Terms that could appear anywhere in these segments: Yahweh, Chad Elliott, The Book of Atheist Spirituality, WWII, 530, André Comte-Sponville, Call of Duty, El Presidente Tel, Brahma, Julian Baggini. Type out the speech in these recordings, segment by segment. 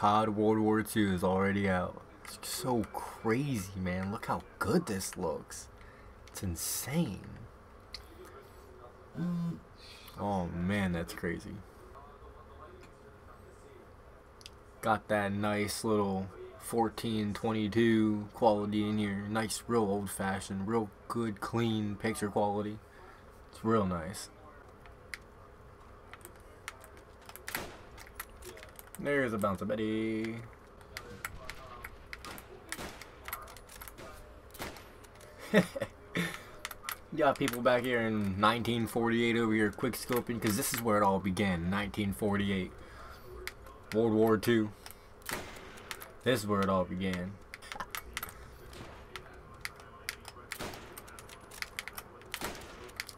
COD World War II is already out. It's so crazy, man. Look how good this looks. It's insane. Oh, man, that's crazy. Got that nice little 1422 quality in here. Nice, real old-fashioned, real good, clean picture quality. It's real nice. There's a bouncer Betty. Yeah, people back here in 1948 over here quick scoping, because this is where it all began, 1948. World War II. This is where it all began.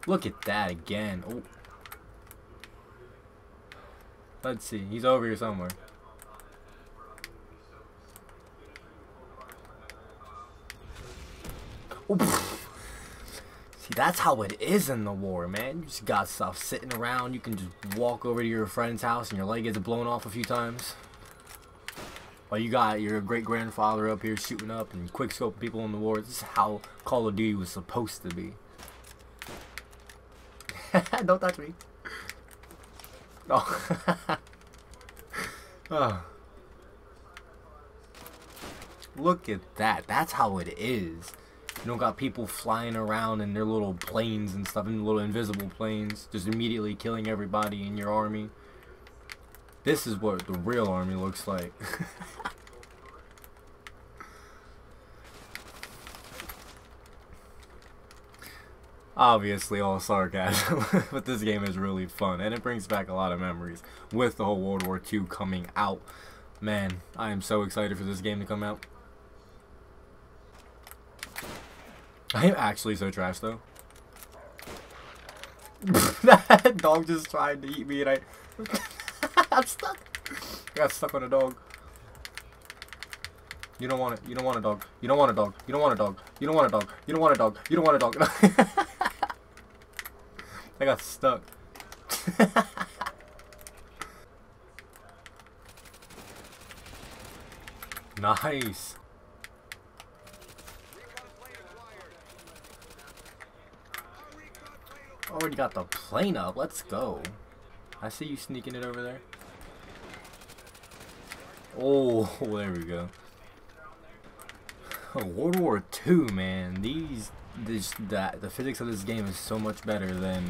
Look at that again. Oh. Let's see, he's over here somewhere. Oh, see, that's how it is in the war, man. You just got stuff sitting around. You can just walk over to your friend's house and your leg gets blown off a few times. Well, you got your great-grandfather up here shooting up and quick-scoping people in the war. This is how Call of Duty was supposed to be. Don't touch me. Oh. Oh. Look at that. That's how it is. You don't got people flying around in their little planes and stuff, in little invisible planes, just immediately killing everybody in your army. This is what the real army looks like. Obviously all sarcasm, but this game is really fun, and it brings back a lot of memories with the whole World War II coming out. Man, I am so excited for this game to come out. I am actually so trash, though. That dog just tried to eat me, and I'm stuck. I got stuck on a dog. You don't want it. You don't want a dog. You don't want a dog. You don't want a dog. You don't want a dog. You don't want a dog. You don't want a dog. I got stuck. Nice. Already got the plane up. Let's go. I see you sneaking it over there. Oh, there we go. Oh, World War II, man. The physics of this game is so much better than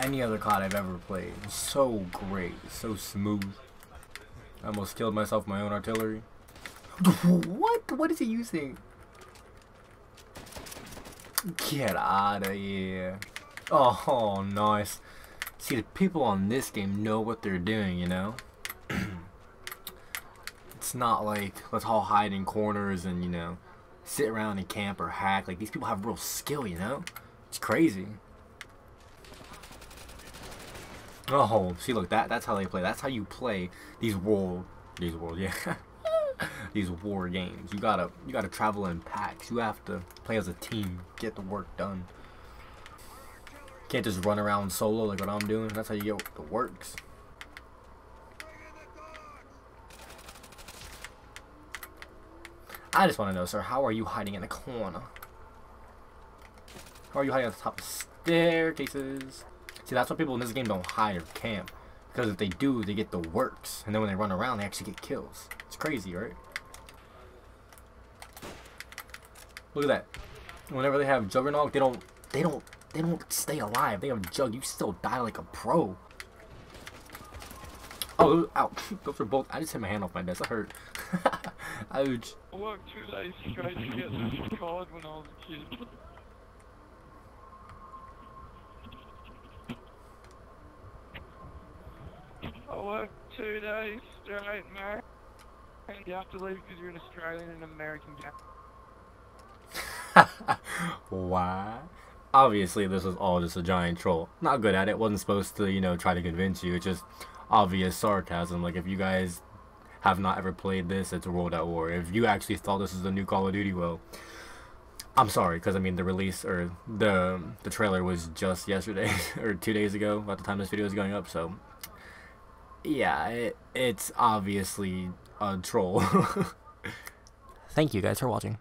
any other COD I've ever played. It's so great, it's so smooth. I almost killed myself with my own artillery. What? What is he using? Get out of here! Oh, nice. See, the people on this game know what they're doing, you know. It's not like let's all hide in corners and, you know, sit around and camp or hack. Like, these people have real skill, you know? It's crazy. Oh, see, look, that's how they play. That's how you play these war games. You gotta travel in packs. You have to play as a team, get the work done. Can't just run around solo like what I'm doing. That's how you get the works. I just want to know, sir, how are you hiding in a corner? How are you hiding at the top of staircases? See, that's why people in this game don't hide or camp. Because if they do, they get the works. And then when they run around, they actually get kills. It's crazy, right? Look at that. Whenever they have Juggernaut, they don't stay alive. They have Jug. You still die like a pro. Oh, ouch. Those were both. I just hit my hand off my desk. That hurt. Ouch. I worked 2 days straight to get this card when I was a kid. I worked 2 days straight, man. And you have to leave because you're an Australian and American guy. Why? Obviously, this was all just a giant troll. Not good at it. Wasn't supposed to, you know, try to convince you. It's just obvious sarcasm. Like, if you guys have not ever played this, it's World at War. If you actually thought this is the new Call of Duty, well, I'm sorry, because I mean the release or the trailer was just yesterday or 2 days ago at the time this video is going up, so Yeah, it's obviously a troll. Thank you guys for watching.